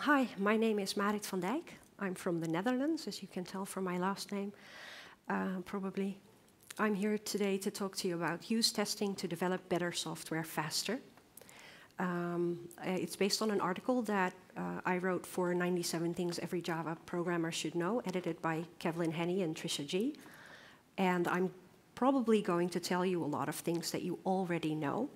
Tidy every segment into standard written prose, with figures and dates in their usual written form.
Hi, my name is Marit van Dijk. I'm from the Netherlands, as you can tell from my last name, probably. I'm here today to talk to you about use testing to develop better software faster. It's based on an article that I wrote for 97 Things Every Java Programmer Should Know, edited by Kevlin Henney and Trisha Gee. And I'm probably going to tell you a lot of things that you already know.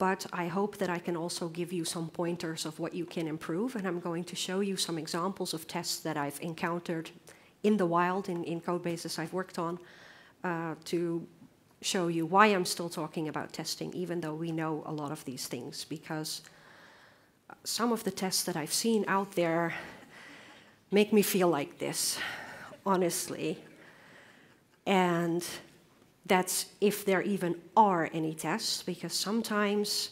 But I hope that I can also give you some pointers of what you can improve, and I'm going to show you some examples of tests that I've encountered in the wild, in code bases I've worked on, to show you why I'm still talking about testing, even though we know a lot of these things, because some of the tests that I've seen out there make me feel like this, honestly. And that's if there even are any tests, because sometimes,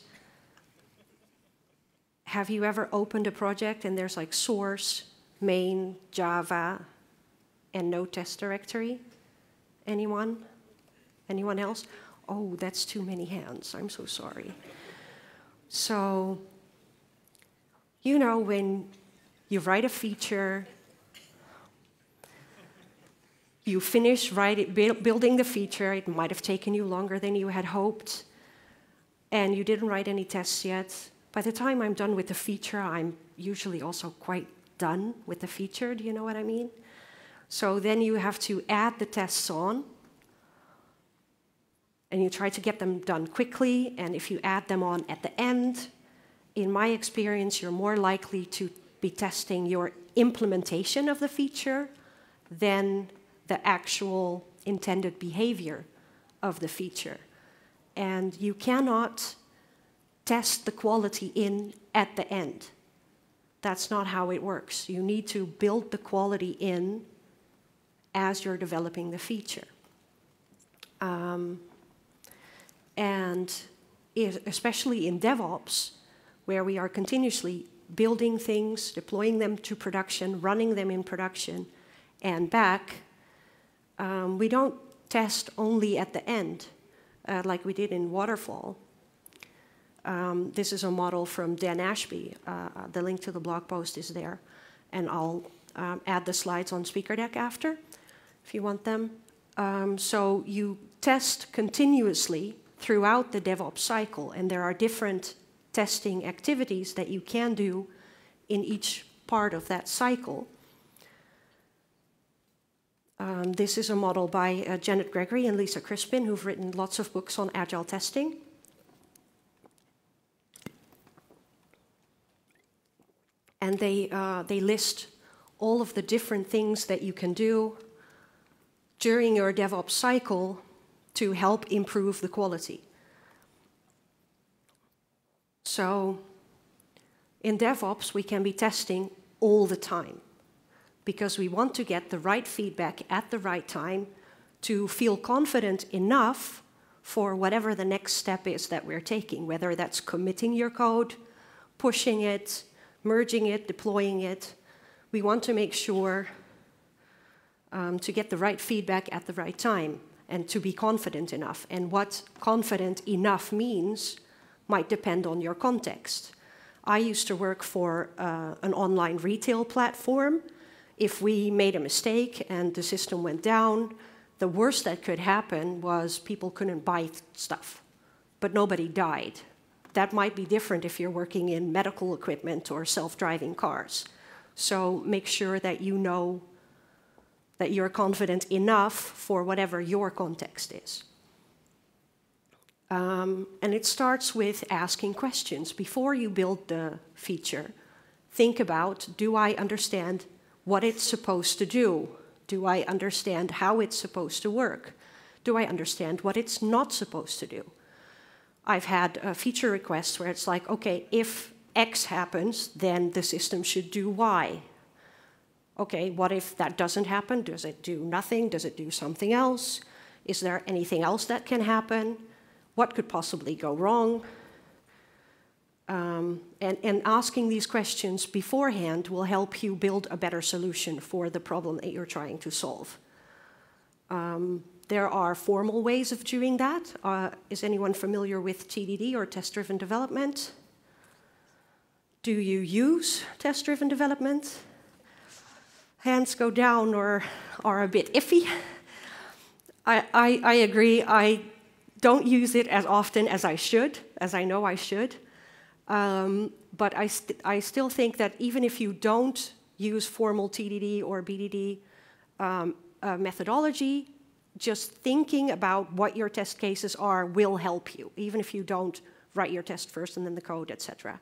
have you ever opened a project and there's like source, main, Java, and no test directory? Anyone? Anyone else? Oh, that's too many hands, I'm so sorry. So, you know, when you write a feature, you finish building the feature, it might have taken you longer than you had hoped, and you didn't write any tests yet. By the time I'm done with the feature, I'm usually also quite done with the feature, do you know what I mean? So then you have to add the tests on, and you try to get them done quickly, and if you add them on at the end, in my experience, you're more likely to be testing your implementation of the feature than the actual intended behavior of the feature. And you cannot test the quality in at the end. That's not how it works. You need to build the quality in as you're developing the feature. And especially in DevOps, where we are continuously building things, deploying them to production, running them in production, and back, we don't test only at the end, like we did in Waterfall. This is a model from Dan Ashby. The link to the blog post is there, and I'll add the slides on SpeakerDeck after, if you want them. So you test continuously throughout the DevOps cycle, and there are different testing activities that you can do in each part of that cycle. This is a model by Janet Gregory and Lisa Crispin, who've written lots of books on agile testing. And they list all of the different things that you can do during your DevOps cycle to help improve the quality. So in DevOps, we can be testing all the time, because we want to get the right feedback at the right time to feel confident enough for whatever the next step is that we're taking, whether that's committing your code, pushing it, merging it, deploying it. We want to make sure to get the right feedback at the right time and to be confident enough. And what confident enough means might depend on your context. I used to work for an online retail platform. If we made a mistake and the system went down, the worst that could happen was people couldn't buy stuff, but nobody died. That might be different if you're working in medical equipment or self-driving cars. So make sure that you know that you're confident enough for whatever your context is. And it starts with asking questions. Before you build the feature, think about, do I understand what it's supposed to do? Do I understand how it's supposed to work? Do I understand what it's not supposed to do? I've had feature requests where it's like, okay, if X happens, then the system should do Y. Okay, what if that doesn't happen? Does it do nothing? Does it do something else? Is there anything else that can happen? What could possibly go wrong? And asking these questions beforehand will help you build a better solution for the problem that you're trying to solve. There are formal ways of doing that. Is anyone familiar with TDD or test-driven development? Do you use test-driven development? Hands go down or are a bit iffy. I agree. I don't use it as often as I should, as I know I should. But I still think that even if you don't use formal TDD or BDD methodology, just thinking about what your test cases are will help you, even if you don't write your test first and then the code, etc.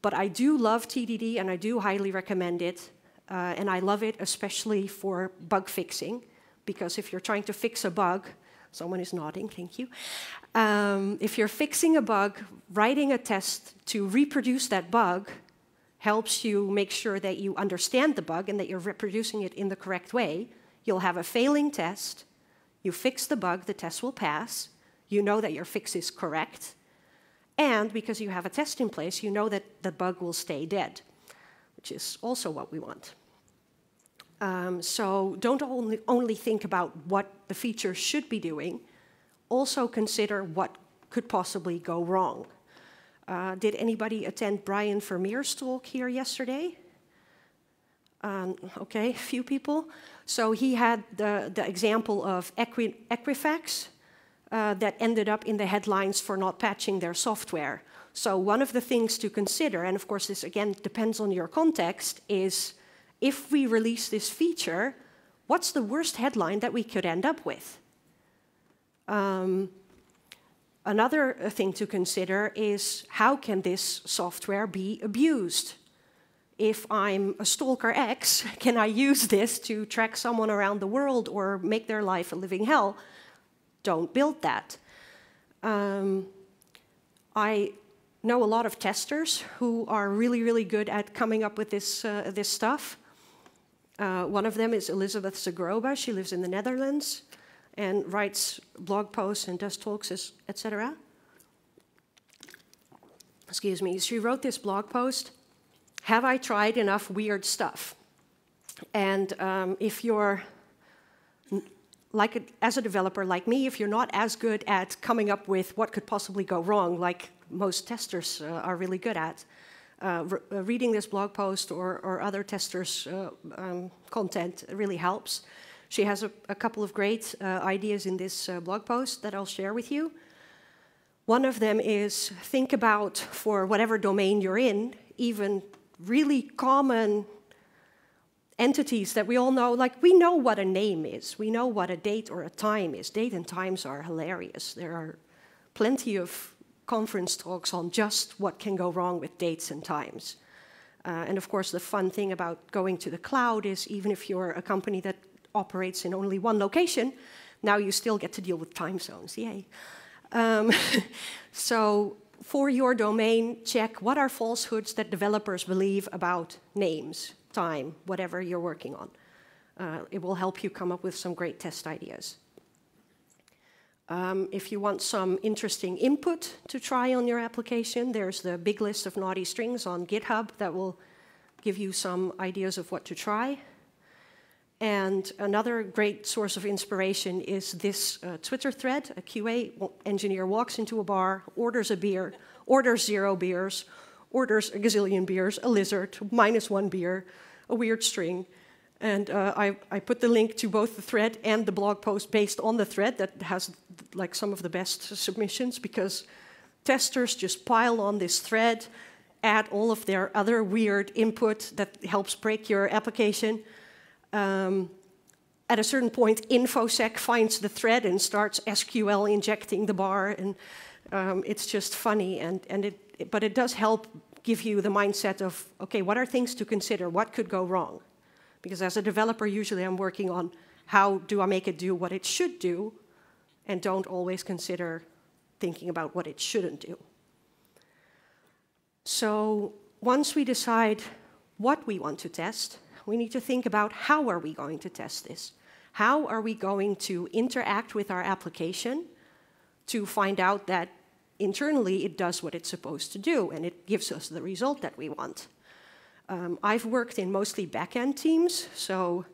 But I do love TDD, and I do highly recommend it. And I love it especially for bug fixing, because if you're trying to fix a bug, someone is nodding, thank you. If you're fixing a bug, writing a test to reproduce that bug helps you make sure that you understand the bug and that you're reproducing it in the correct way. You'll have a failing test. You fix the bug, the test will pass. You know that your fix is correct. And because you have a test in place, you know that the bug will stay dead, which is also what we want. So don't only think about what the feature should be doing. Also consider what could possibly go wrong. Did anybody attend Brian Vermeer's talk here yesterday? Okay, a few people. So he had the example of Equifax that ended up in the headlines for not patching their software. So one of the things to consider, and of course this again depends on your context, is if we release this feature, what's the worst headline that we could end up with? Another thing to consider is how can this software be abused? If I'm a stalker X, can I use this to track someone around the world or make their life a living hell? Don't build that. I know a lot of testers who are really, really good at coming up with this, this stuff. One of them is Elizabeth Zagroba. She lives in the Netherlands and writes blog posts and does talks, etc. Excuse me. She wrote this blog post, "Have I tried enough weird stuff?" And if you're, as a developer like me, if you're not as good at coming up with what could possibly go wrong, like most testers are really good at, reading this blog post or other testers' content really helps. She has a couple of great ideas in this blog post that I'll share with you. One of them is think about, for whatever domain you're in, even really common entities that we all know, like we know what a name is, we know what a date or a time is. Date and times are hilarious. There are plenty of conference talks on just what can go wrong with dates and times. And of course, the fun thing about going to the cloud is even if you're a company that operates in only one location, now you still get to deal with time zones, yay. So, for your domain, check what are falsehoods that developers believe about names, time, whatever you're working on. It will help you come up with some great test ideas. If you want some interesting input to try on your application, there's the big list of naughty strings on GitHub that will give you some ideas of what to try. And another great source of inspiration is this Twitter thread. A QA engineer walks into a bar, orders a beer, orders 0 beers, orders a gazillion beers, a lizard, -1 beer, a weird string. And I put the link to both the thread and the blog post based on the thread that has like some of the best submissions, because testers just pile on this thread, add all of their other weird input that helps break your application. At a certain point, InfoSec finds the thread and starts SQL injecting the bar, and it's just funny. But it does help give you the mindset of, okay, what are things to consider? What could go wrong? Because as a developer, usually I'm working on how do I make it do what it should do, and don't always consider thinking about what it shouldn't do. So once we decide what we want to test, we need to think about how are we going to test this? How are we going to interact with our application to find out that internally it does what it's supposed to do and it gives us the result that we want? I've worked in mostly back-end teams, so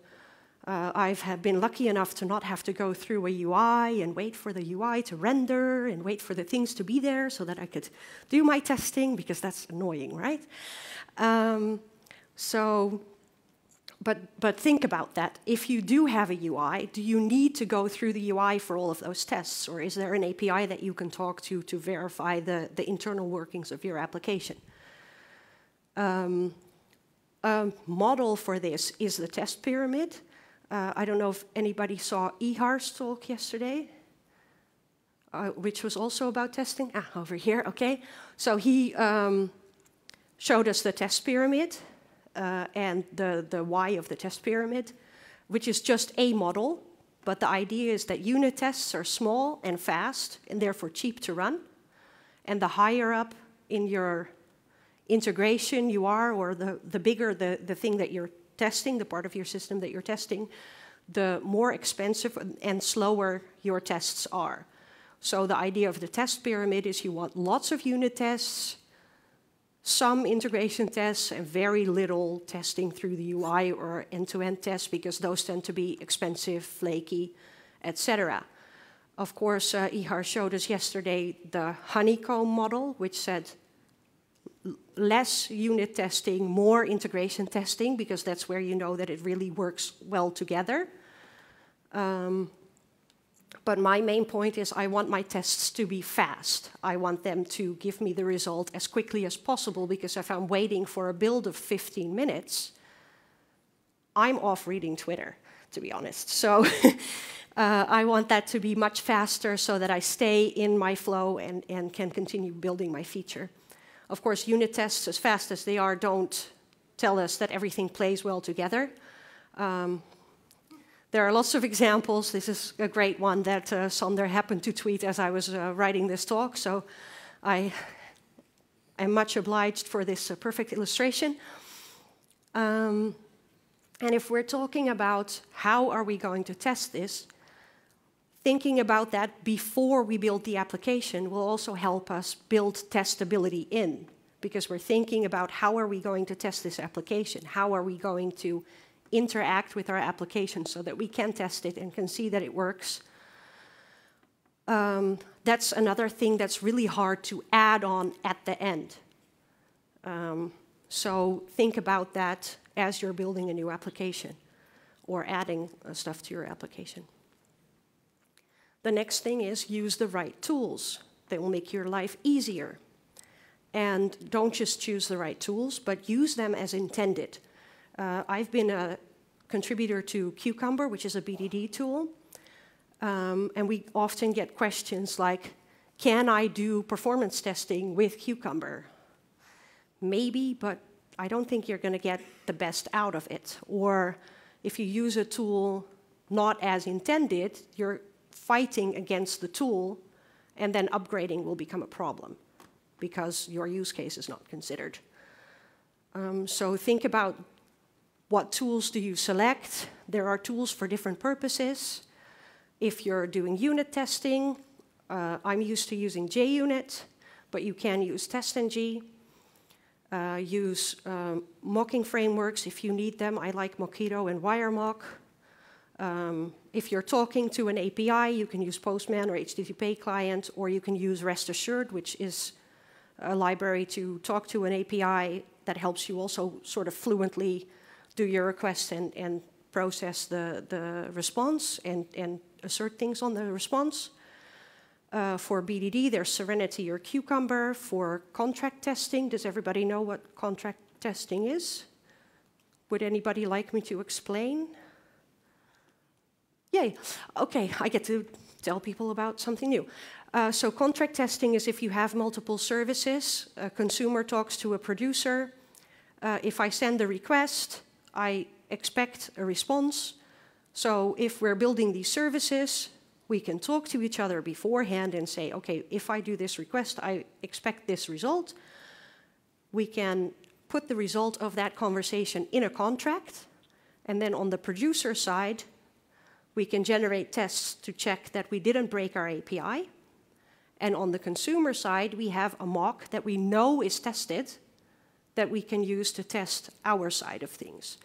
I've been lucky enough to not have to go through a UI and wait for the UI to render and wait for the things to be there so that I could do my testing, because that's annoying, right? But think about that. If you do have a UI, do you need to go through the UI for all of those tests? Or is there an API that you can talk to verify the internal workings of your application? A model for this is the test pyramid. I don't know if anybody saw Ihar's talk yesterday, which was also about testing. Ah, over here, okay. So he showed us the test pyramid and the why of the test pyramid, which is just a model. But the idea is that unit tests are small and fast and therefore cheap to run. And the higher up in your integration you are, or the bigger the thing that you're testing, the part of your system that you're testing, the more expensive and slower your tests are. So the idea of the test pyramid is you want lots of unit tests, some integration tests, and very little testing through the UI or end-to-end tests, because those tend to be expensive, flaky, etc. Of course, Ihar showed us yesterday the honeycomb model, which said less unit testing, more integration testing, because that's where you know that it really works well together. But my main point is I want my tests to be fast. I want them to give me the result as quickly as possible, because if I'm waiting for a build of 15 minutes, I'm off reading Twitter, to be honest. So I want that to be much faster so that I stay in my flow and can continue building my feature. Of course, unit tests, as fast as they are, don't tell us that everything plays well together. There are lots of examples. This is a great one that Sonder happened to tweet as I was writing this talk, so I am much obliged for this perfect illustration. And if we're talking about how are we going to test this, thinking about that before we build the application will also help us build testability in, because we're thinking about how are we going to test this application? How are we going to interact with our application so that we can test it and can see that it works? That's another thing that's really hard to add on at the end. So think about that as you're building a new application or adding stuff to your application. The next thing is use the right tools. They will make your life easier. And don't just choose the right tools, but use them as intended. I've been a contributor to Cucumber, which is a BDD tool. And we often get questions like, can I do performance testing with Cucumber? Maybe, but I don't think you're going to get the best out of it. Or if you use a tool not as intended, you're fighting against the tool, and then upgrading will become a problem because your use case is not considered. So think about what tools do you select. There are tools for different purposes. If you're doing unit testing, I'm used to using JUnit, but you can use TestNG. Use mocking frameworks if you need them. I like Mockito and WireMock. If you're talking to an API, you can use Postman or HTTP client, or you can use Rest Assured, which is a library to talk to an API that helps you also sort of fluently do your request and process the response and assert things on the response. For BDD, there's Serenity or Cucumber. For contract testing, does everybody know what contract testing is? Would anybody like me to explain? Yay, okay, I get to tell people about something new. So contract testing is if you have multiple services, a consumer talks to a producer. If I send a request, I expect a response. So if we're building these services, we can talk to each other beforehand and say, okay, if I do this request, I expect this result. We can put the result of that conversation in a contract, and then on the producer side, we can generate tests to check that we didn't break our API. And on the consumer side, we have a mock that we know is tested that we can use to test our side of things.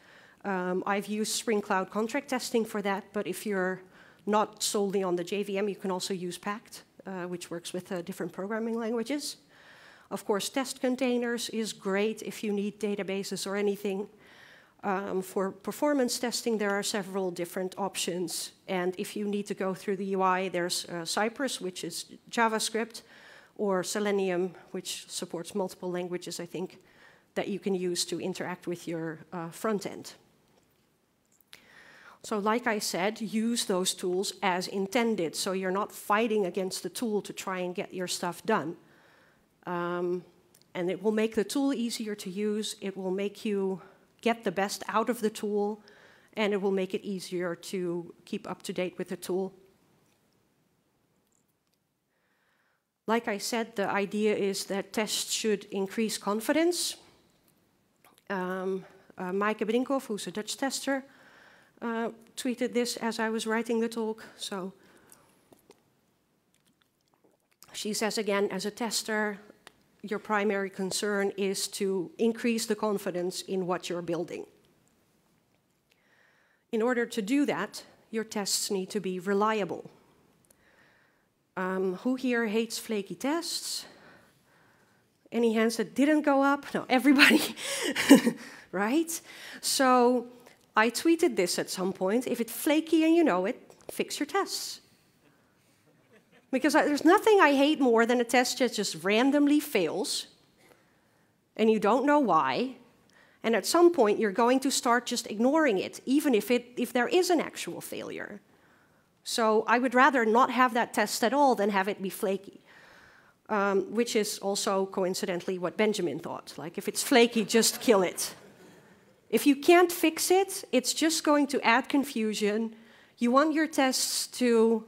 I've used Spring Cloud contract testing for that, but if you're not solely on the JVM, you can also use Pact, which works with different programming languages. Of course, test containers is great if you need databases or anything. For performance testing, there are several different options. And if you need to go through the UI, there's Cypress, which is JavaScript, or Selenium, which supports multiple languages, I think, that you can use to interact with your front end. So like I said, use those tools as intended, so you're not fighting against the tool to try and get your stuff done. And it will make the tool easier to use, it will make you get the best out of the tool, and it will make it easier to keep up to date with the tool. Like I said, the idea is that tests should increase confidence. Maaike Brinkhoff, who's a Dutch tester, tweeted this as I was writing the talk. So she says again, as a tester, your primary concern is to increase the confidence in what you're building. In order to do that, your tests need to be reliable. Who here hates flaky tests? Any hands that didn't go up? No, everybody, right? So I tweeted this at some point. If it's flaky and you know it, fix your tests. Because there's nothing I hate more than a test that just randomly fails, and you don't know why, and at some point you're going to start just ignoring it, even if there is an actual failure. So I would rather not have that test at all than have it be flaky, which is also coincidentally what Benjamin thought. Like, if it's flaky, just kill it. If you can't fix it, it's just going to add confusion. You want your tests to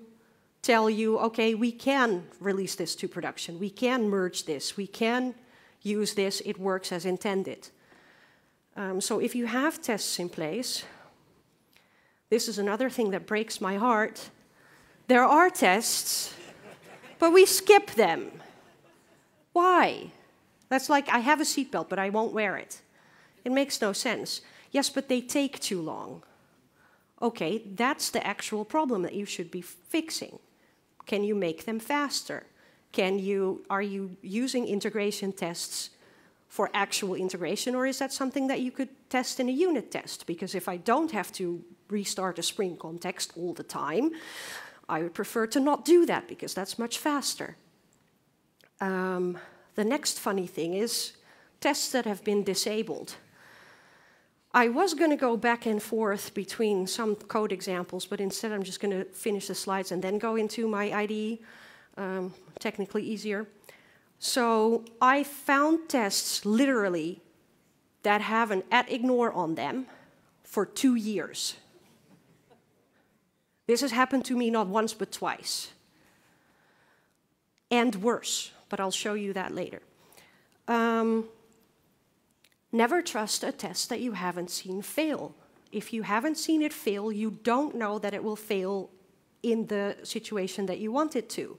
tell you, okay, we can release this to production, we can merge this, we can use this, it works as intended. So if you have tests in place, this is another thing that breaks my heart. There are tests, but we skip them. Why? That's like, I have a seatbelt, but I won't wear it. It makes no sense. Yes, but they take too long. Okay, that's the actual problem that you should be fixing. Can you make them faster? Are you using integration tests for actual integration, or is that something that you could test in a unit test? Because if I don't have to restart a Spring context all the time, I would prefer to not do that, because that's much faster. The next funny thing is tests that have been disabled. I was going to go back and forth between some code examples, but instead I'm just going to finish the slides and then go into my IDE, technically easier. So I found tests literally that have an @ignore on them for 2 years. This has happened to me not once but twice. And worse, but I'll show you that later. Never trust a test that you haven't seen fail. If you haven't seen it fail, you don't know that it will fail in the situation that you want it to.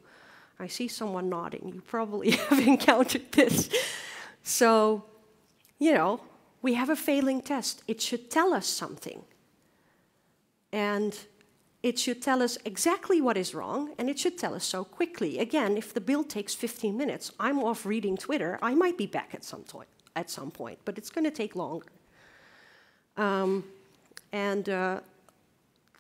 I see someone nodding. You probably have encountered this. So, you know, we have a failing test. It should tell us something. And it should tell us exactly what is wrong, and it should tell us so quickly. Again, if the build takes 15 minutes, I'm off reading Twitter. I might be back at some point. But it's going to take longer.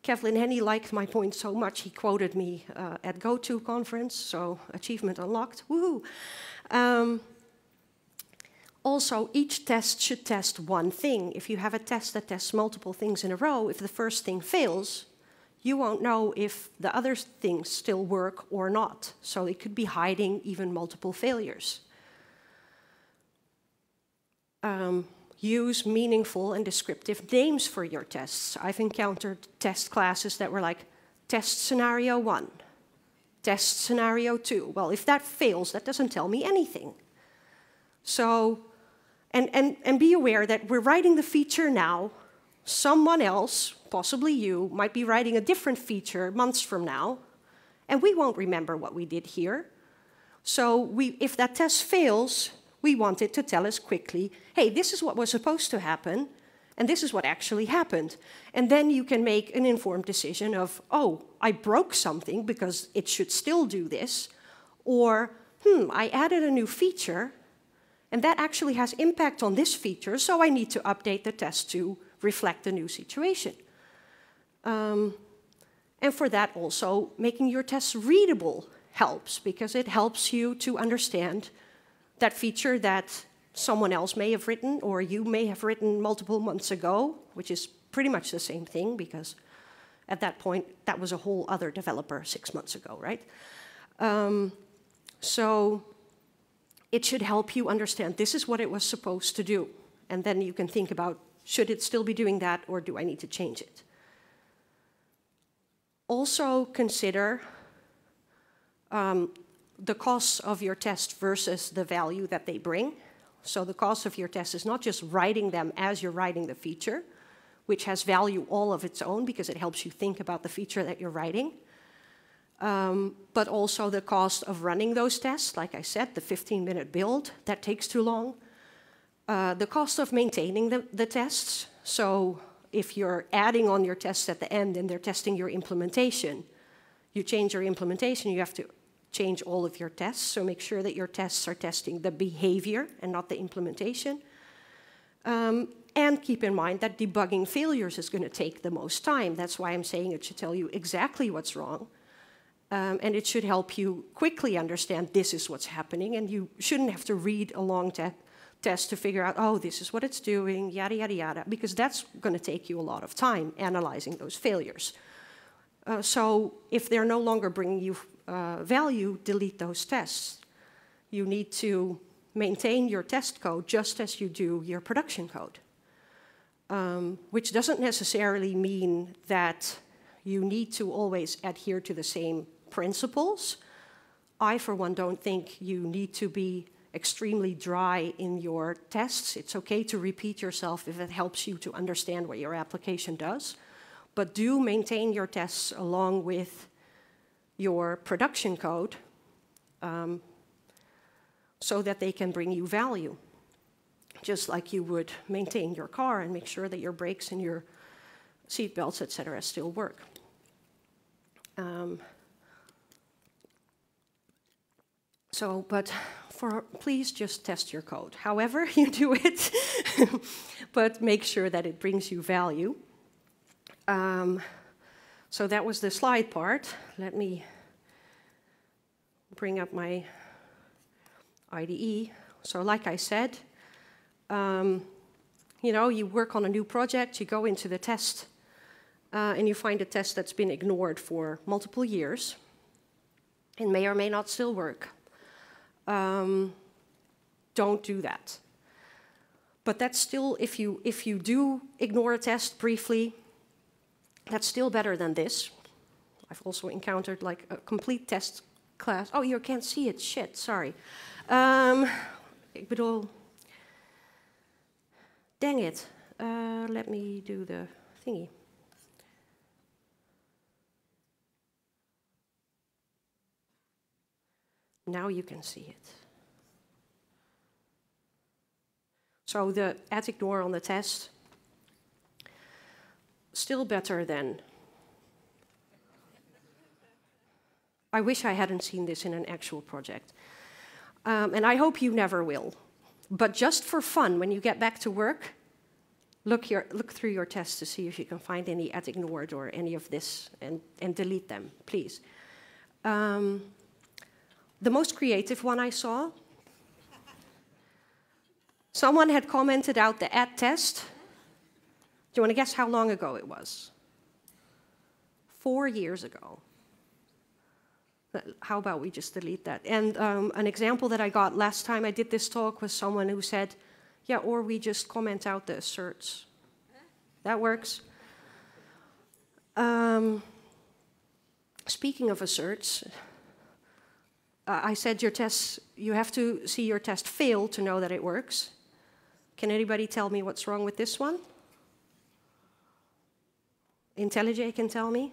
Kevlin Henney liked my point so much, he quoted me at GoTo conference, so achievement unlocked, woohoo! Also, each test should test one thing. If you have a test that tests multiple things in a row, if the first thing fails, you won't know if the other things still work or not. So it could be hiding even multiple failures. Use meaningful and descriptive names for your tests. I've encountered test classes that were like, test scenario 1, test scenario 2. Well, if that fails, that doesn't tell me anything. So, and be aware that we're writing the feature now. Someone else, possibly you, might be writing a different feature months from now, and we won't remember what we did here. So if that test fails, we want it to tell us quickly, hey, this is what was supposed to happen, And this is what actually happened. And then you can make an informed decision of, oh, I broke something because it should still do this, or, I added a new feature, and that actually has impact on this feature, so I need to update the test to reflect the new situation. And for that also, making your tests readable helps, because it helps you to understand that feature that someone else may have written, or you may have written multiple months ago, which is pretty much the same thing, because at that point, that was a whole other developer 6 months ago, right? So it should help you understand this is what it was supposed to do. And then you can think about, should it still be doing that, or do I need to change it? Also consider the costs of your test versus the value that they bring. So the cost of your test is not just writing them as you're writing the feature, which has value all of its own because it helps you think about the feature that you're writing, but also the cost of running those tests. Like I said, the 15-minute build, that takes too long. The cost of maintaining the tests. So if you're adding on your tests at the end and they're testing your implementation, you change your implementation, you have to change all of your tests, so make sure that your tests are testing the behavior and not the implementation. And keep in mind that debugging failures is going to take the most time. That's why I'm saying it should tell you exactly what's wrong. And it should help you quickly understand this is what's happening, and you shouldn't have to read a long test to figure out, oh, this is what it's doing, yada, yada, yada, because that's going to take you a lot of time analyzing those failures. So if they're no longer bringing you value, delete those tests. You need to maintain your test code just as you do your production code, which doesn't necessarily mean that you need to always adhere to the same principles. I, for one, don't think you need to be extremely dry in your tests. It's okay to repeat yourself if it helps you to understand what your application does, but do maintain your tests along with your production code so that they can bring you value, just like you would maintain your car and make sure that your brakes and your seat belts, et cetera, still work. But please just test your code, however you do it, but make sure that it brings you value. So that was the slide part. Let me bring up my IDE. So like I said, you work on a new project, you go into the test, and you find a test that's been ignored for multiple years. It may or may not still work. Don't do that. But that's still, if you do ignore a test briefly, that's still better than this. I've also encountered like a complete test class. Oh, you can't see it. Shit, sorry. Ik bedoel, dang it. Let me do the thingy. Now you can see it. So the @ignore on the test. Still better than. I wish I hadn't seen this in an actual project. And I hope you never will. But just for fun, when you get back to work, look through your tests to see if you can find any @ignored or any of this, and delete them, please. The most creative one I saw, someone had commented out the @test. Do you want to guess how long ago it was? 4 years ago. How about we just delete that? And an example that I got last time I did this talk was someone who said, yeah, or we just comment out the asserts. That works. Speaking of asserts, I said your tests, you have to see your test fail to know that it works. Can anybody tell me what's wrong with this one? IntelliJ can tell me.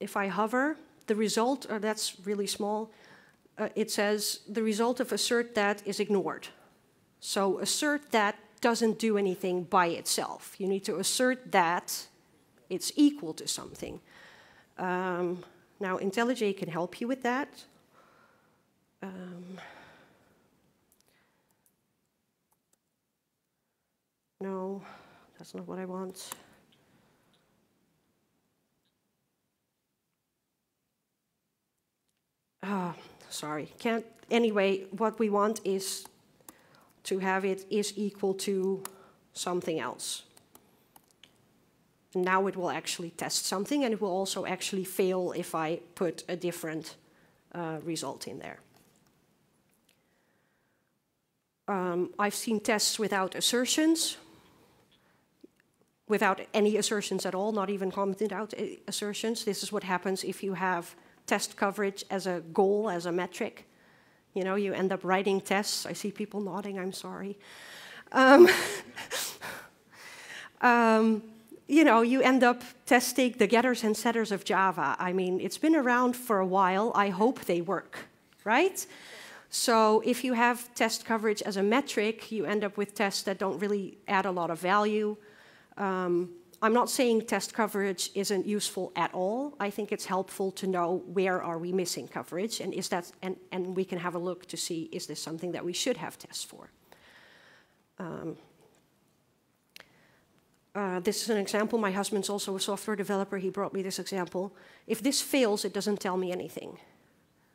If I hover, the result, or that's really small, it says the result of assert that is ignored. So assert that doesn't do anything by itself. You need to assert that it's equal to something. Now, IntelliJ can help you with that. No, that's not what I want. Oh, sorry, can't. Anyway, what we want is to have it is equal to something else. And now it will actually test something, and it will also actually fail if I put a different result in there. I've seen tests without assertions, without any assertions at all, not even commented out assertions. This is what happens if you have test coverage as a goal, as a metric. You know, you end up writing tests. I see people nodding, I'm sorry. You know, you end up testing the getters and setters of Java. I mean, it's been around for a while. I hope they work, right? So if you have test coverage as a metric, you end up with tests that don't really add a lot of value. I'm not saying test coverage isn't useful at all. I think it's helpful to know where are we missing coverage, and is that, and we can have a look to see, is this something that we should have tests for? This is an example. My husband's also a software developer. He brought me this example. If this fails, it doesn't tell me anything.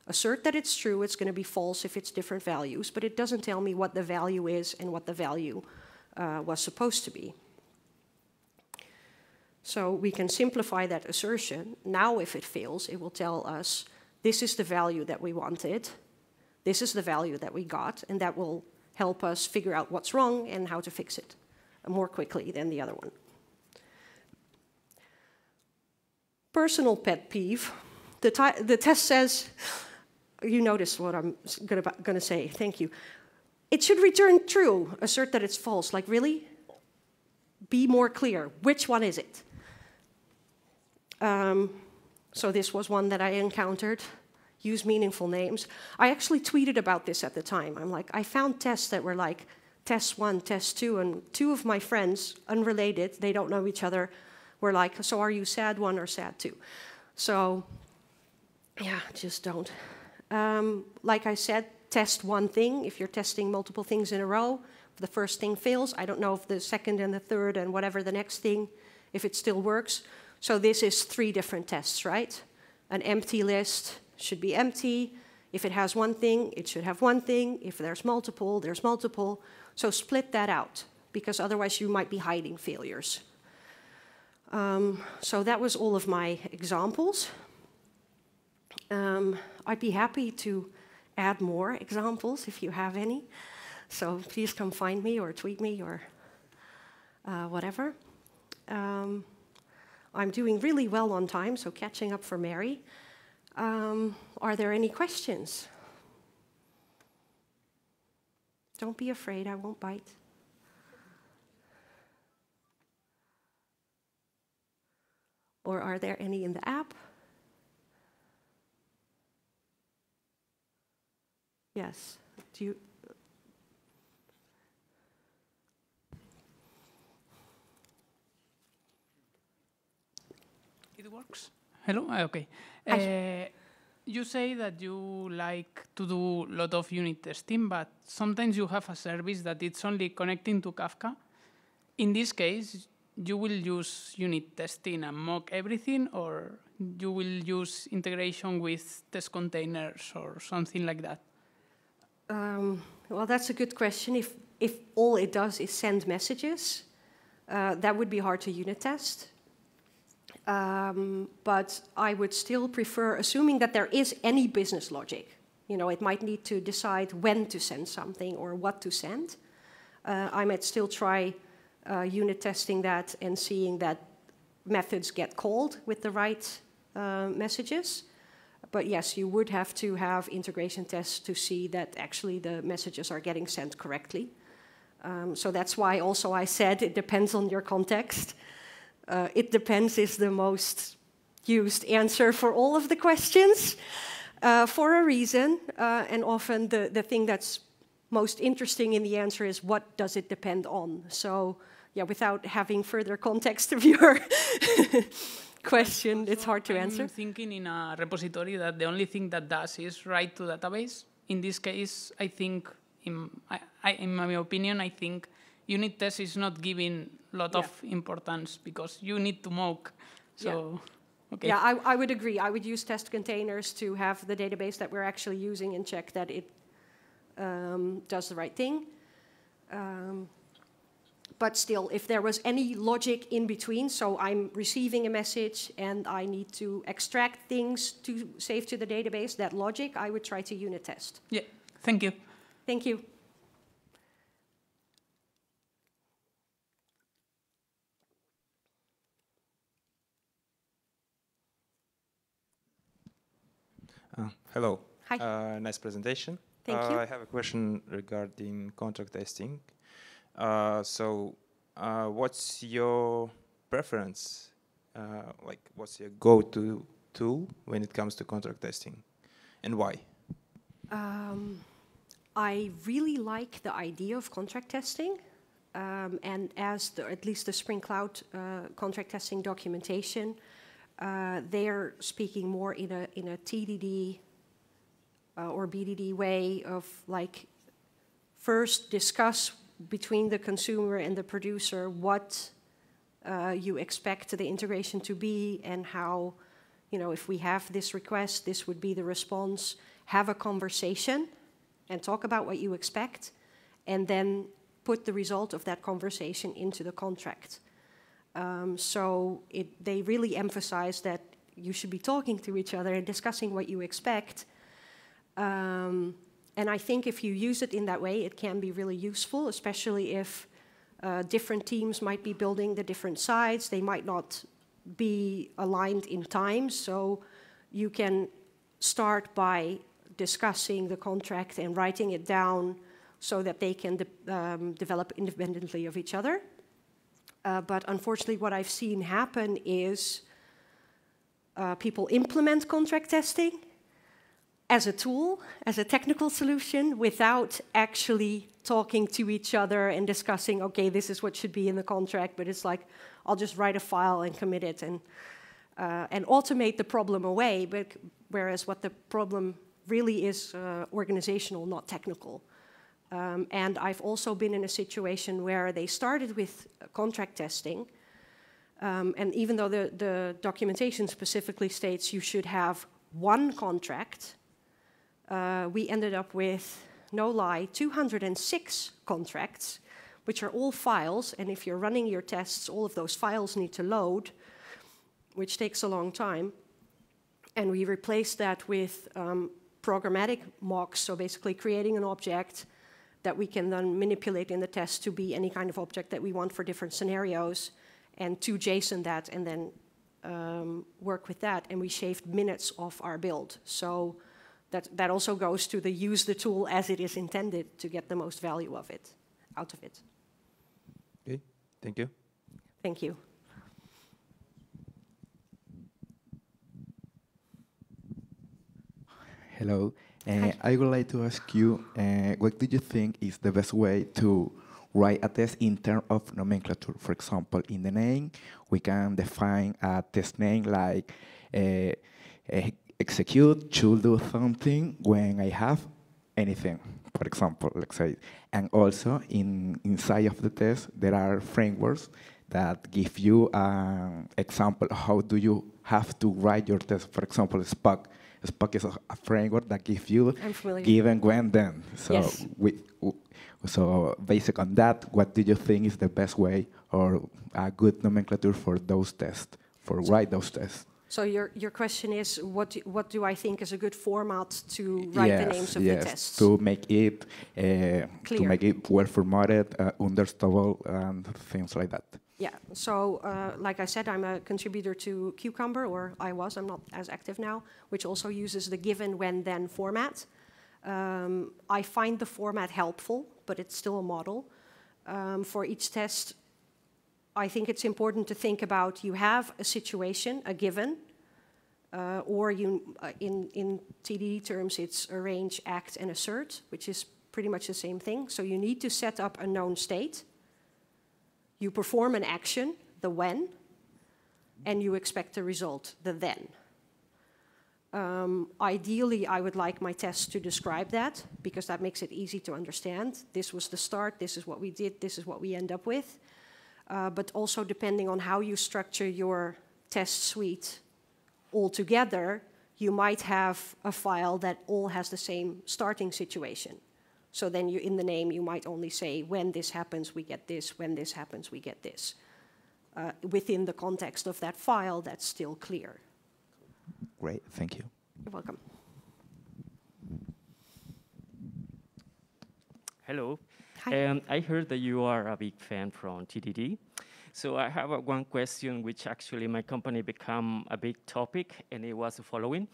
Assert that it's true. It's going to be false if it's different values, but it doesn't tell me what the value is and what the value was supposed to be. So we can simplify that assertion. Now if it fails, it will tell us, this is the value that we wanted, this is the value that we got, and that will help us figure out what's wrong and how to fix it more quickly than the other one. Personal pet peeve. The test says, you notice what I'm going to say, thank you. It should return true, assert that it's false. Like, really? Be more clear. Which one is it? So this was one that I encountered. Use meaningful names. I actually tweeted about this at the time. I'm like, I found tests that were like test one, test two, and two of my friends, unrelated, they don't know each other, were like, so are you sad one or sad two? So, yeah, just don't. Like I said, test one thing. If you're testing multiple things in a row, the first thing fails. I don't know if the second and the third and whatever the next thing, if it still works. So this is 3 different tests, right? An empty list should be empty. If it has one thing, it should have one thing. If there's multiple, there's multiple. So split that out, because otherwise you might be hiding failures. So that was all of my examples. I'd be happy to add more examples if you have any. So please come find me or tweet me or whatever. I'm doing really well on time, so catching up for Mary. Are there any questions? Don't be afraid, I won't bite. Or are there any in the app? Yes. Do you? It works. Hello? Okay. You say that you like to do a lot of unit testing, but sometimes you have a service that it's only connecting to Kafka. In this case, you will use unit testing and mock everything, or you will use integration with test containers or something like that? Well, that's a good question. If all it does is send messages, that would be hard to unit test. But I would still prefer, assuming that there is any business logic, you know, it might need to decide when to send something or what to send. I might still try unit testing that and seeing that methods get called with the right messages. But yes, you would have to have integration tests to see that actually the messages are getting sent correctly. So that's why also I said it depends on your context. It depends is the most used answer for all of the questions for a reason. And often the thing that's most interesting in the answer is what does it depend on? So yeah, without having further context of your question, it's hard to answer. I'm thinking in a repository that the only thing that does is write to database. In this case, I think, in my opinion, I think unit test is not giving a lot of importance because you need to mock. So, okay. Yeah, I would agree. I would use test containers to have the database that we're actually using and check that it does the right thing. But still, if there was any logic in between, so I'm receiving a message and I need to extract things to save to the database, that logic, I would try to unit test. Yeah, thank you. Thank you. Hello. Hi. Nice presentation. Thank you. I have a question regarding contract testing. What's your preference? Like, what's your go-to tool when it comes to contract testing, and why? I really like the idea of contract testing, and as at least the Spring Cloud contract testing documentation, they're speaking more in a TDD or BDD way of like first discuss between the consumer and the producer what you expect the integration to be and how, you know, if we have this request, this would be the response. Have a conversation and talk about what you expect and then put the result of that conversation into the contract. They really emphasize that you should be talking to each other and discussing what you expect. And I think if you use it in that way, it can be really useful, especially if different teams might be building the different sides. They might not be aligned in time. So you can start by discussing the contract and writing it down so that they can develop independently of each other. But unfortunately, what I've seen happen is people implement contract testing as a tool, as a technical solution, without actually talking to each other and discussing, okay, this is what should be in the contract, but it's like, I'll just write a file and commit it and automate the problem away, but whereas what the problem really is organizational, not technical. And I've also been in a situation where they started with contract testing, and even though the documentation specifically states you should have one contract, we ended up with, no lie, 206 contracts, which are all files. And if you're running your tests, all of those files need to load, which takes a long time. And we replaced that with programmatic mocks, so basically creating an object that we can then manipulate in the test to be any kind of object that we want for different scenarios, and to JSON that and then work with that. And we shaved minutes off our build. So that also goes to the use the tool as it is intended to get the most value of it, out of it. Okay, thank you. Thank you. Hello, I would like to ask you, what do you think is the best way to write a test in terms of nomenclature? For example, in the name, we can define a test name like execute should do something when I have anything, for example, let's say. And also, inside of the test, there are frameworks that give you an example of how do you have to write your test. For example, Spock. Spock is a framework that gives you given, when, then. So, yes. So based on that, what do you think is the best way or a good nomenclature for those tests, for write those tests? So your question is, what do I think is a good format to write the names of the tests? To make it well formatted, understandable, and things like that. Yeah. So like I said, I'm a contributor to Cucumber, or I was. I'm not as active now, which also uses the given, when, then format. I find the format helpful, but it's still a model. For each test, I think it's important to think about you have a situation, a given, or in TDD terms, it's arrange, act, and assert, which is pretty much the same thing. So you need to set up a known state. You perform an action, the when, and you expect a result, the then. Ideally, I would like my tests to describe that, because that makes it easy to understand. This was the start, this is what we did, this is what we end up with. But also, depending on how you structure your test suite altogether, you might have a file that all has the same starting situation. So then you, in the name, you might only say, when this happens, we get this, when this happens, we get this. Within the context of that file, that's still clear. Great, thank you. You're welcome. Hello. Hi. I heard that you are a big fan from TDD. So I have one question, which actually my company became a big topic, and it was the following.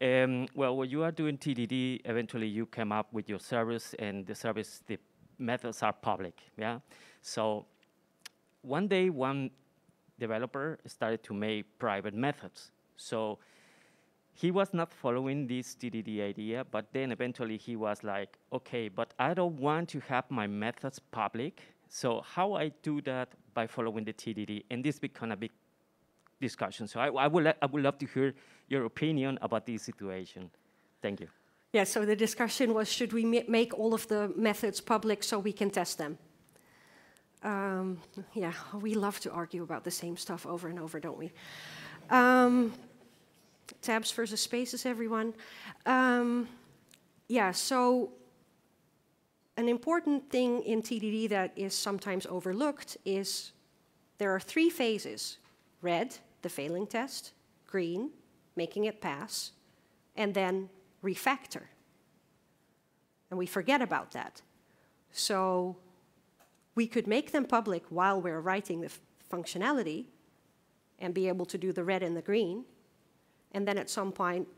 Well, when you are doing TDD, eventually you come up with your service, and the service, the methods are public. Yeah. So one day, one developer started to make private methods. So he was not following this TDD idea, but then eventually he was like, okay, but I don't want to have my methods public, so how I do that by following the TDD? And this became a big discussion. So I would love to hear your opinion about this situation. Thank you. Yeah, so the discussion was, should we make all of the methods public so we can test them? Yeah, we love to argue about the same stuff over and over, don't we? Tabs versus spaces, everyone. Yeah, so an important thing in TDD that is sometimes overlooked is there are three phases. Red, the failing test, green, making it pass, and then refactor. And we forget about that. So we could make them public while we're writing the functionality and be able to do the red and the green. And then at some point,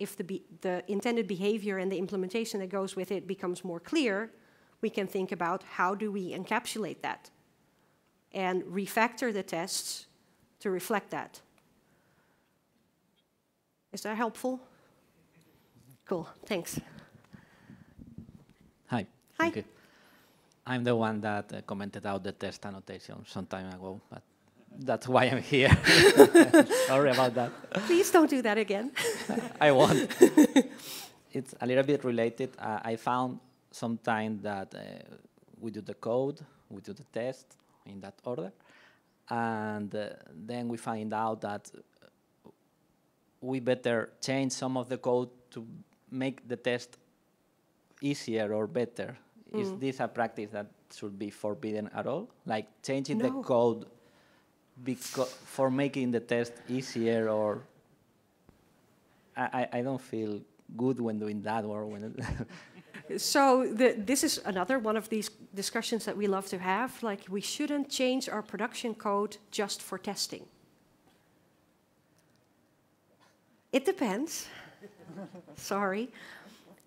if the intended behavior and the implementation that goes with it becomes more clear, we can think about how do we encapsulate that and refactor the tests to reflect that. Is that helpful? Cool, thanks. Hi. Hi. Okay. I'm the one that commented out the test annotation some time ago, but that's why I'm here. Sorry about that. Please don't do that again. I won't. It's a little bit related. I found sometimes that we do the code, we do the test in that order, and then we find out that we better change some of the code to make the test easier or better. Mm. Is this a practice that should be forbidden at all? Like changing the code for making the test easier, or I don't feel good when doing that, or when. So this is another one of these discussions that we love to have. Like, we shouldn't change our production code just for testing. It depends. Sorry.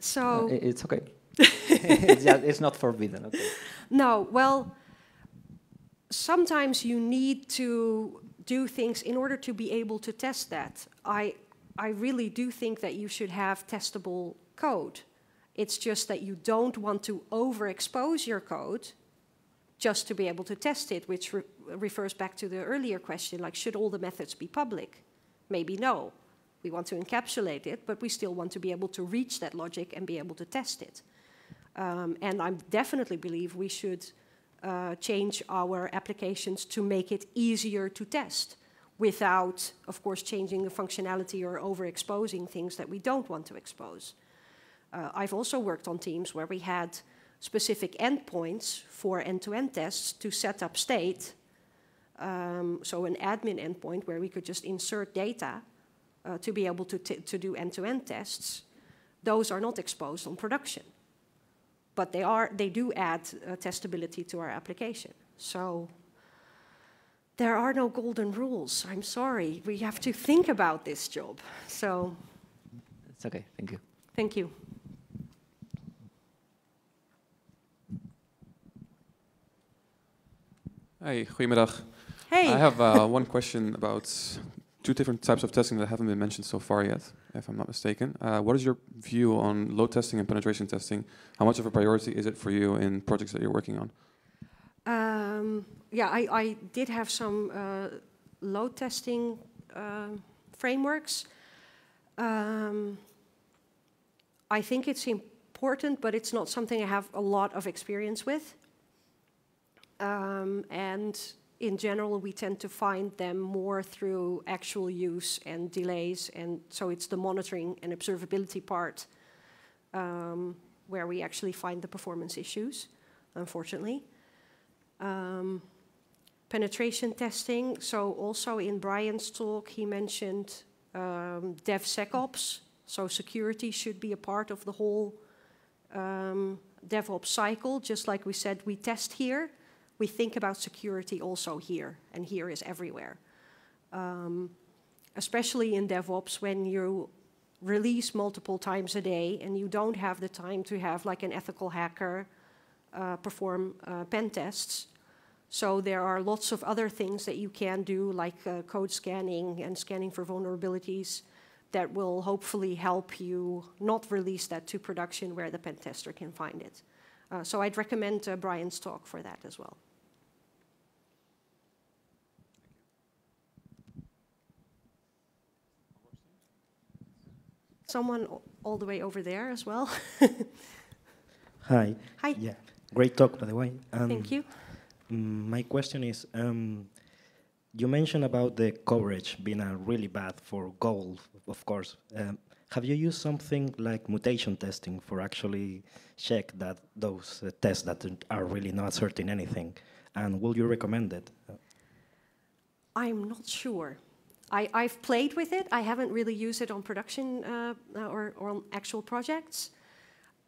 So it's okay. It's not forbidden. Okay. No. Well. Sometimes you need to do things in order to be able to test that. I really do think that you should have testable code. It's just that you don't want to overexpose your code just to be able to test it, which refers back to the earlier question, like, should all the methods be public? Maybe no. We want to encapsulate it, but we still want to be able to reach that logic and be able to test it. And I definitely believe we should change our applications to make it easier to test without, of course, changing the functionality or overexposing things that we don't want to expose. I've also worked on teams where we had specific endpoints for end-to-end tests to set up state. So an admin endpoint where we could just insert data to be able to do end-to-end tests. Those are not exposed on production. But they do add testability to our application. So there are no golden rules. I'm sorry. We have to think about this job. So it's OK. Thank you. Thank you. Hi. Goedemiddag. Hey. I have one question about two different types of testing that haven't been mentioned so far yet, if I'm not mistaken. What is your view on load testing and penetration testing? How much of a priority is it for you in projects that you're working on? Yeah, I did have some load testing frameworks. I think it's important, but it's not something I have a lot of experience with. And in general, we tend to find them more through actual use and delays, and so it's the monitoring and observability part where we actually find the performance issues, unfortunately. Penetration testing, so also in Brian's talk, he mentioned DevSecOps, so security should be a part of the whole DevOps cycle. Just like we said, we test here. We think about security also here, and here is everywhere. Especially in DevOps, when you release multiple times a day and you don't have the time to have like an ethical hacker perform pen tests. So there are lots of other things that you can do, like code scanning and scanning for vulnerabilities, that will hopefully help you not release that to production where the pen tester can find it. So I'd recommend Brian's talk for that as well. Someone all the way over there as well. Hi. Hi. Yeah, great talk, by the way. Thank you. My question is, you mentioned about the coverage being really bad for Go, of course. Have you used something like mutation testing for actually check that those tests that are really not asserting anything? And will you recommend it? I'm not sure. I've played with it. I haven't really used it on production or on actual projects.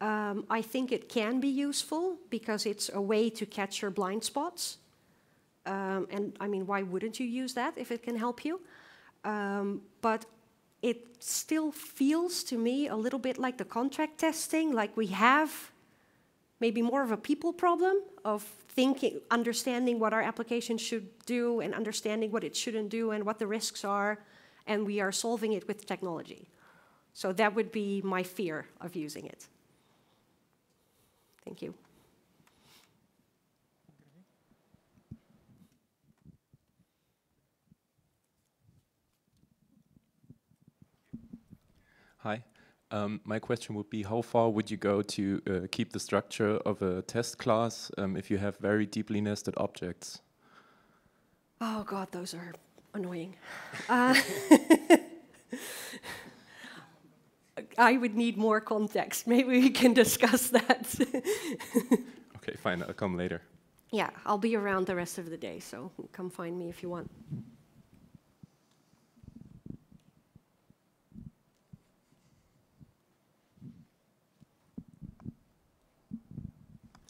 I think it can be useful because it's a way to catch your blind spots. And I mean, why wouldn't you use that if it can help you? But it still feels to me a little bit like the contract testing, like we have maybe more of a people problem of thinking, understanding what our application should do and understanding what it shouldn't do and what the risks are, and we are solving it with technology. So that would be my fear of using it. Thank you. Hi. My question would be, how far would you go to keep the structure of a test class if you have very deeply nested objects? Oh God, those are annoying. I would need more context. Maybe we can discuss that. Okay, fine. I'll come later. Yeah, I'll be around the rest of the day, so come find me if you want.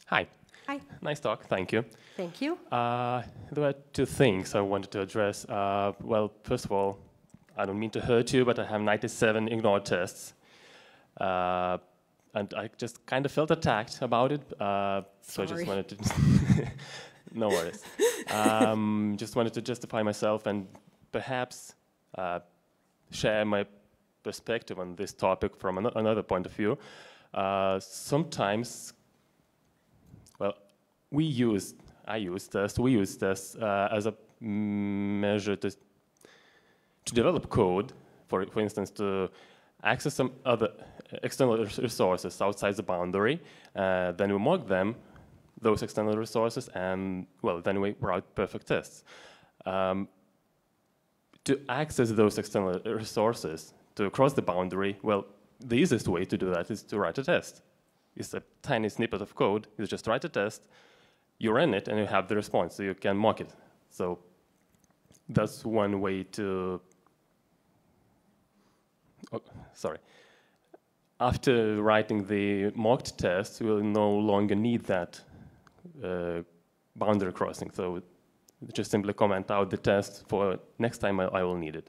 Hi. Hi. Nice talk. Thank you. Thank you. There were two things I wanted to address. Well, first of all, I don't mean to hurt you, but I have 97 ignored tests. And I just kind of felt attacked about it. So I just wanted to... No worries. Just wanted to justify myself and perhaps share my perspective on this topic from another point of view. Sometimes... Well, we use tests as a measure to develop code, for instance, to access some other external resources outside the boundary. Then we mock them, those external resources, and, well, then we route perfect tests. To access those external resources to cross the boundary, well, the easiest way to do that is to write a test. It's a tiny snippet of code. You just write a test, you run it, and you have the response, so you can mock it. So that's one way to... Oh, sorry. After writing the mocked test, we'll no longer need that boundary crossing. So just simply comment out the test for next time I will need it.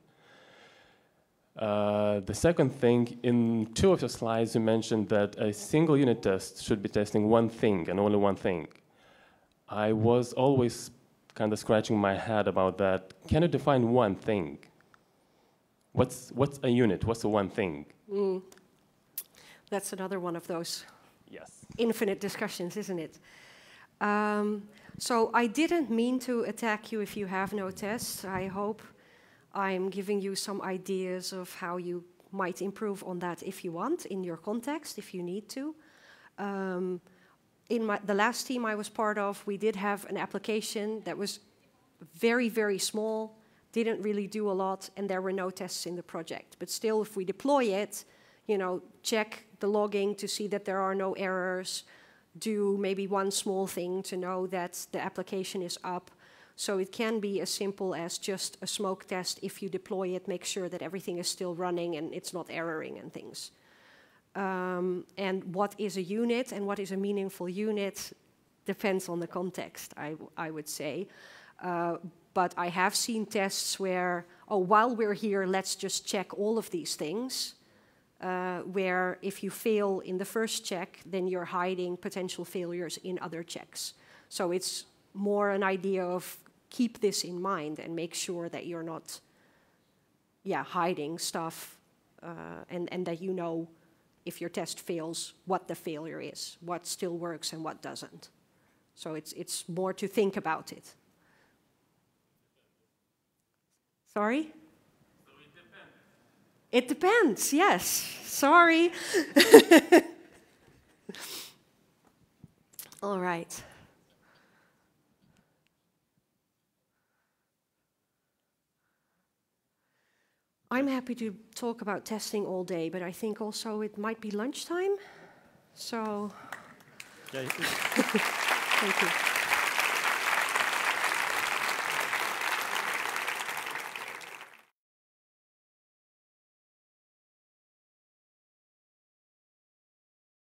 The second thing, in two of your slides, you mentioned that a single unit test should be testing one thing and only one thing. I was always kind of scratching my head about that. Can you define one thing? What's a unit? What's the one thing? Mm. That's another one of those infinite discussions, isn't it? So I didn't mean to attack you if you have no tests. I hope I'm giving you some ideas of how you might improve on that if you want, in your context, if you need to. In the last team I was part of, we did have an application that was very, very small, didn't really do a lot, and there were no tests in the project. But still, if we deploy it, you know, check the logging to see that there are no errors, do maybe one small thing to know that the application is up. So it can be as simple as just a smoke test. If you deploy it, make sure that everything is still running and it's not erroring and things. And what is a unit and what is a meaningful unit depends on the context, I would say. But I have seen tests where, oh, while we're here, let's just check all of these things, where if you fail in the first check, then you're hiding potential failures in other checks. So it's more an idea of keep this in mind and make sure that you're not hiding stuff and that you know if your test fails, what the failure is, what still works and what doesn't. So it's more to think about it. Sorry? So it depends. It depends, yes. Sorry. All right. I'm happy to talk about testing all day, but I think also it might be lunchtime. So, thank you.